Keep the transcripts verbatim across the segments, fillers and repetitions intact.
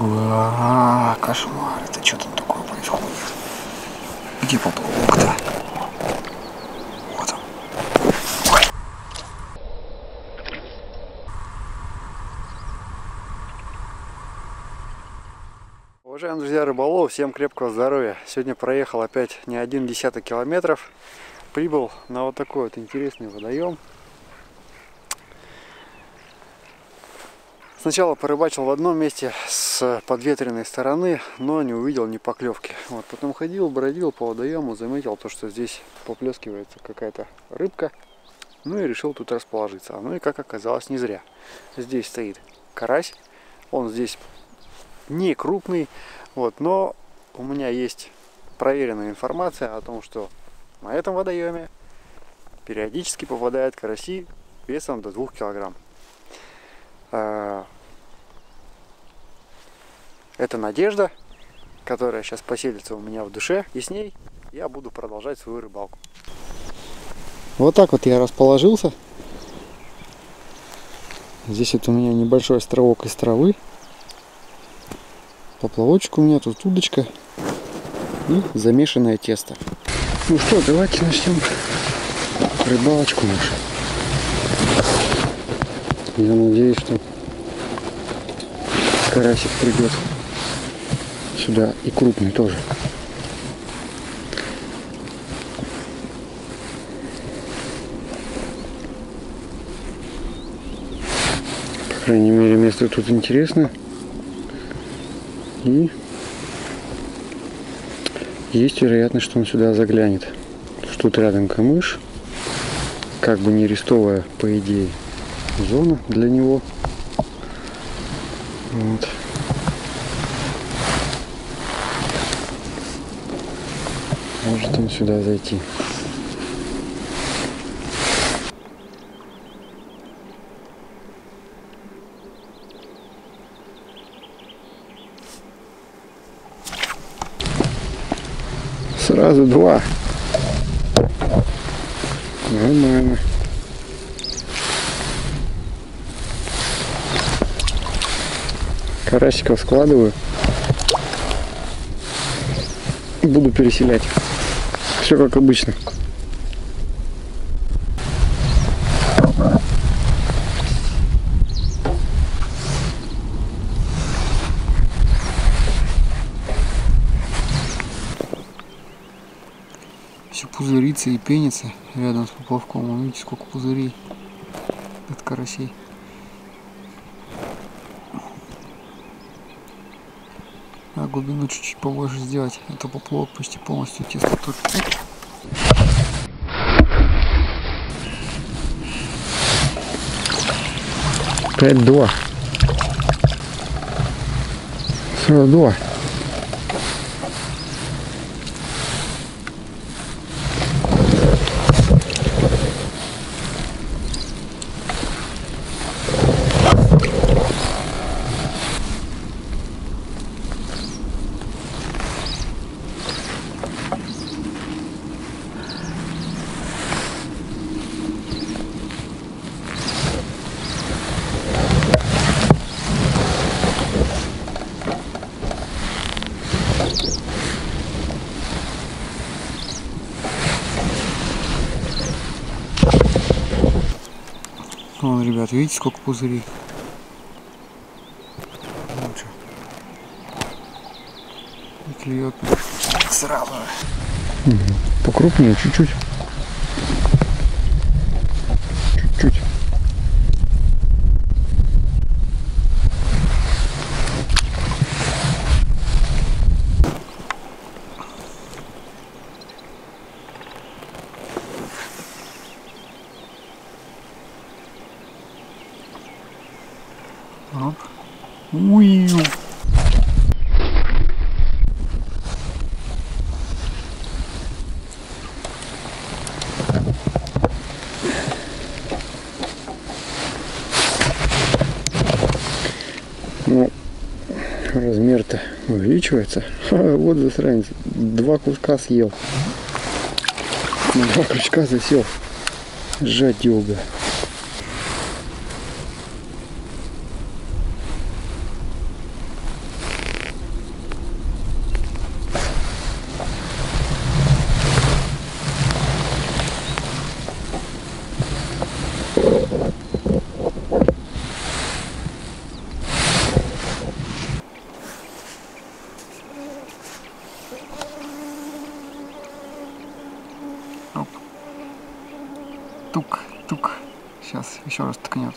А, кошмар, это что там такое происходит? Где поплавок-то? Вот он. Ой. Уважаемые друзья рыболов, всем крепкого здоровья. Сегодня проехал опять не один десяток километров. Прибыл на вот такой вот интересный водоем. Сначала порыбачил в одном месте с подветренной стороны, но не увидел ни поклевки. Вот, потом ходил, бродил по водоему, заметил то, что здесь поплескивается какая-то рыбка. Ну и решил тут расположиться. Ну и как оказалось, не зря. Здесь стоит карась. Он здесь не крупный. Вот, но у меня есть проверенная информация о том, что на этом водоеме периодически попадают караси весом до двух килограмм. Это надежда, которая сейчас поселится у меня в душе, и с ней я буду продолжать свою рыбалку. Вот так вот я расположился. Здесь вот у меня небольшой островок из травы. Поплавочек у меня, тут удочка и замешанное тесто. Ну что, давайте начнем рыбалочку нашу. Я надеюсь, что карасик придет сюда, и крупный тоже. По крайней мере, место тут интересно. И есть вероятность, что он сюда заглянет. Тут рядом камыш, как бы не рестовая, по идее, зона для него. Вот. Может он сюда зайти. Сразу два. Нормально. Карасиков складываю и буду переселять. Все как обычно. Все пузырится и пенится рядом с поплавком. Видите, сколько пузырей от карасей. А глубину чуть-чуть побольше сделать, это поплавок почти полностью тесто тут. пять-два. Сразу два. Вон, ребят, видите, сколько пузырей? И клюет сразу. Покрупнее, чуть-чуть. Чуть-чуть. Вот. Уи. Ну, размер-то увеличивается. Вот засранец. Два куска съел. На два крючка засел. Жадёга. Сейчас еще раз ткнет.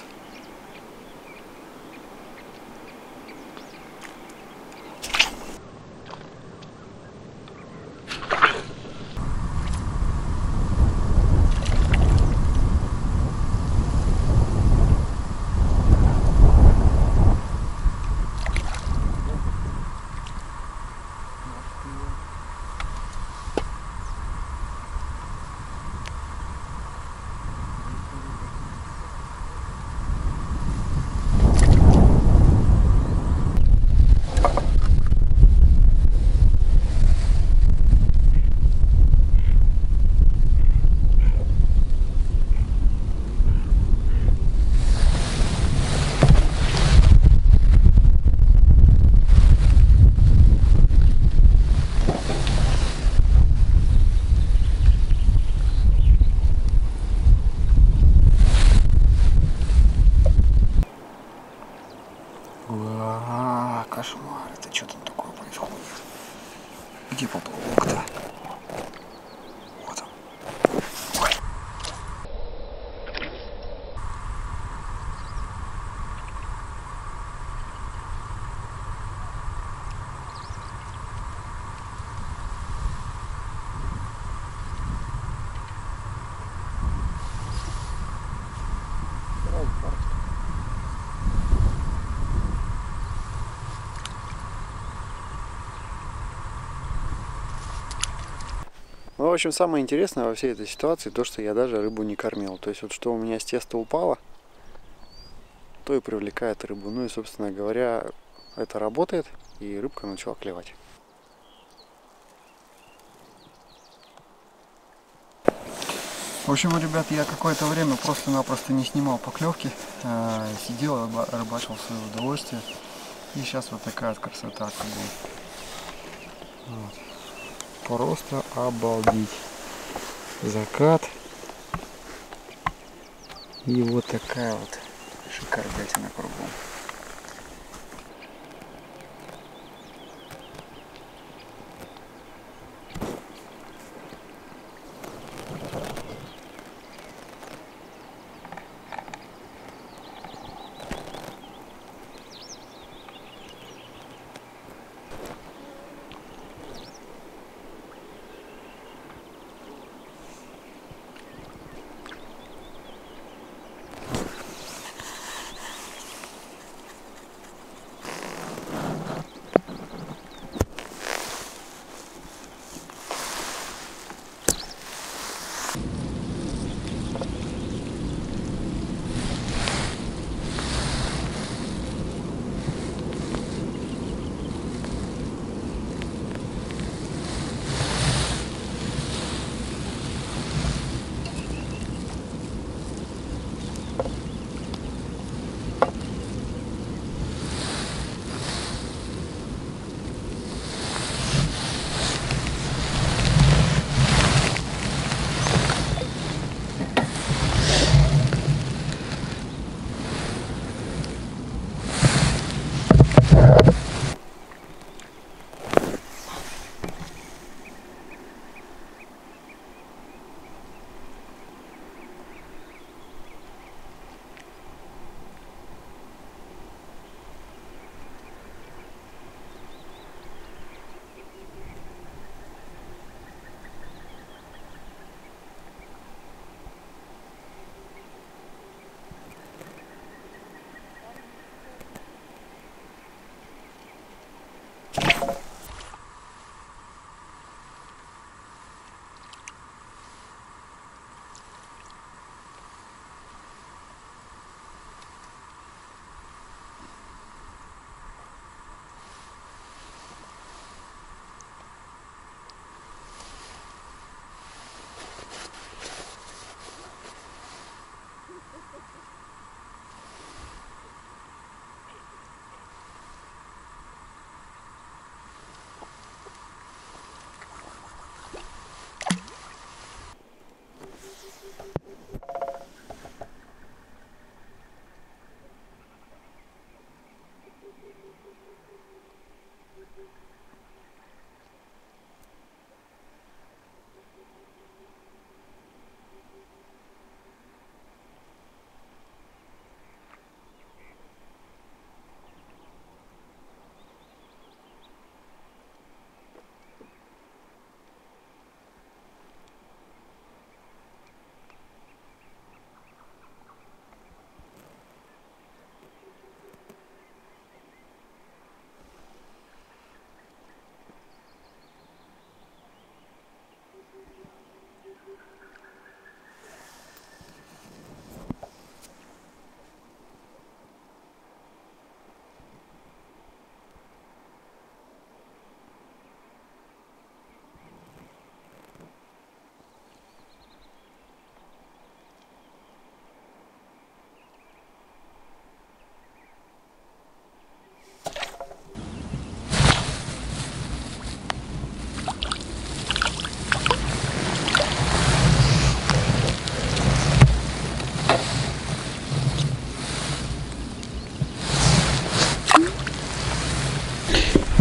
Кошмар, это что там такое происходит? Где поплавок-то? Вот он. Ой. Ну, в общем, самое интересное во всей этой ситуации то, что я даже рыбу не кормил. То есть вот что у меня с теста упало, то и привлекает рыбу. Ну и, собственно говоря, это работает, и рыбка начала клевать. В общем, ребят, я какое-то время просто-напросто не снимал поклевки. Сидел, рыбачил в свое удовольствие. И сейчас вот такая красота. Вот. Просто обалдеть. Закат. И вот такая вот шикардятина кругом.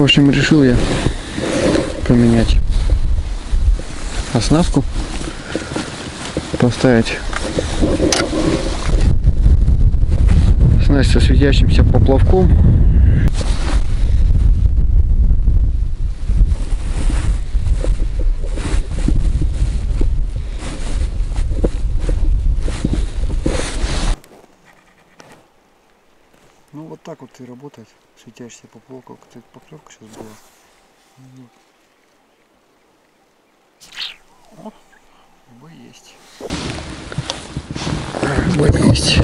В общем, решил я поменять оснастку, поставить снасть со светящимся поплавком. Ну вот так вот и работает светящийся поплавок. Какая-то поклевка сейчас была. О, рыба есть. Рыба есть.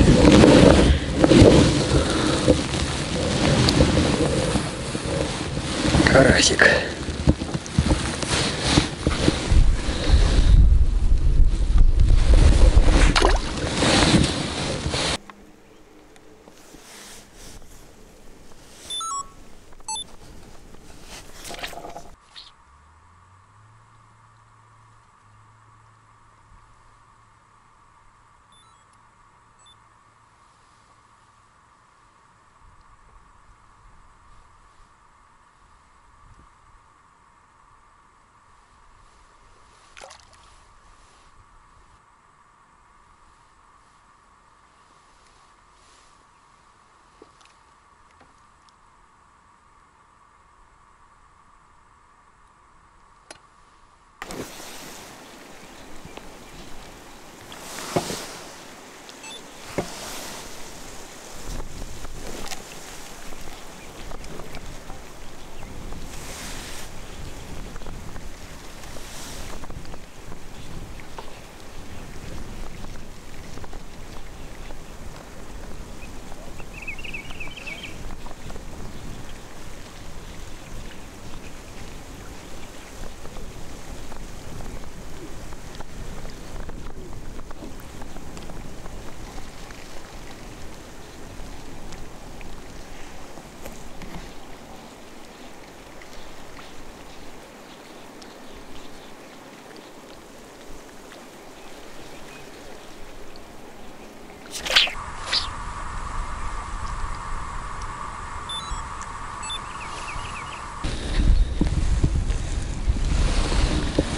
Карасик.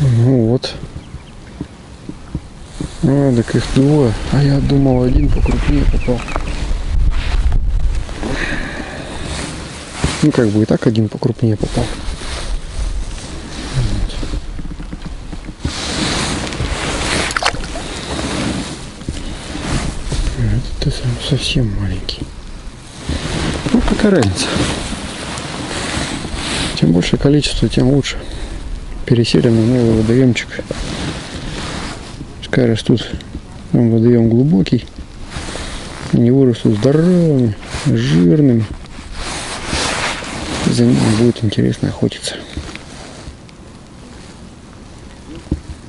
Ну вот. А, так их двое. А я думал, один покрупнее попал. Ну как бы и так один покрупнее попал. Вот. Это совсем маленький. Ну какая разница. Чем больше количество, тем лучше. Пересели на новый водоемчик. Пускай растут. Там водоем глубокий. У него растут здоровыми, жирными. За ними будет интересно охотиться.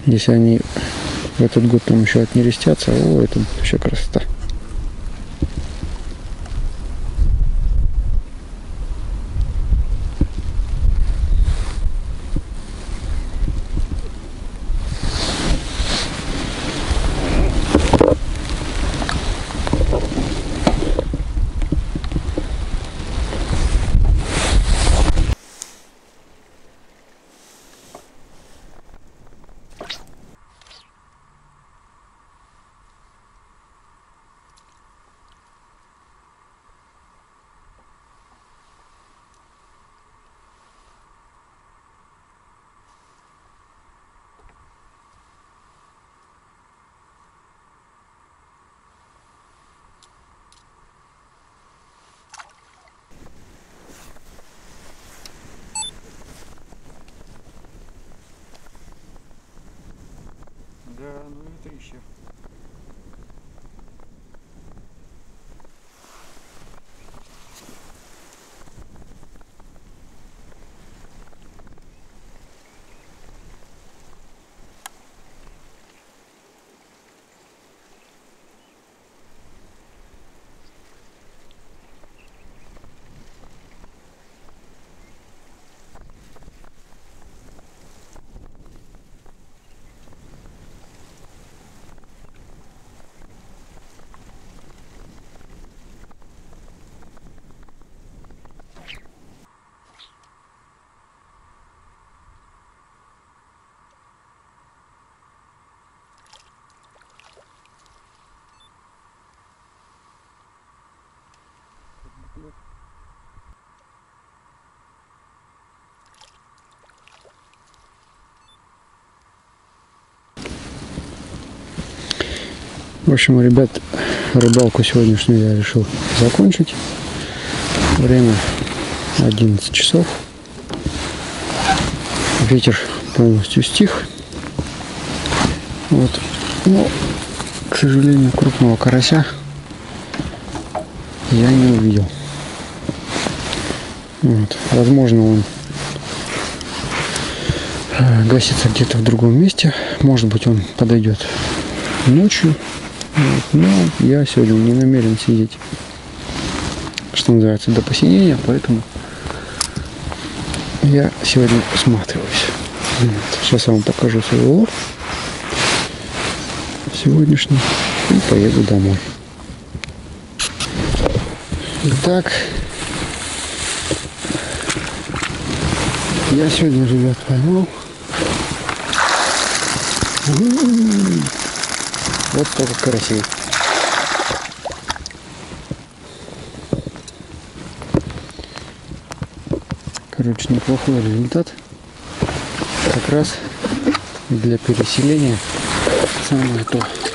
Если они в этот год там еще отнерестятся, о, это вообще красота. Да, ну и ветрище. В общем, ребят, рыбалку сегодняшнюю я решил закончить. Время одиннадцать часов. Ветер полностью стих. Вот. Но, к сожалению, крупного карася я не увидел. Вот. Возможно, он гасится где-то в другом месте. Может быть, он подойдет ночью. Вот. Но я сегодня не намерен сидеть, что называется, до посинения, поэтому я сегодня усматриваюсь. Вот. Сейчас я вам покажу свой улов сегодняшний и поеду домой. Итак, я сегодня, ребят, поймал вот только карасей. Короче, неплохой результат. Как раз для переселения самое то.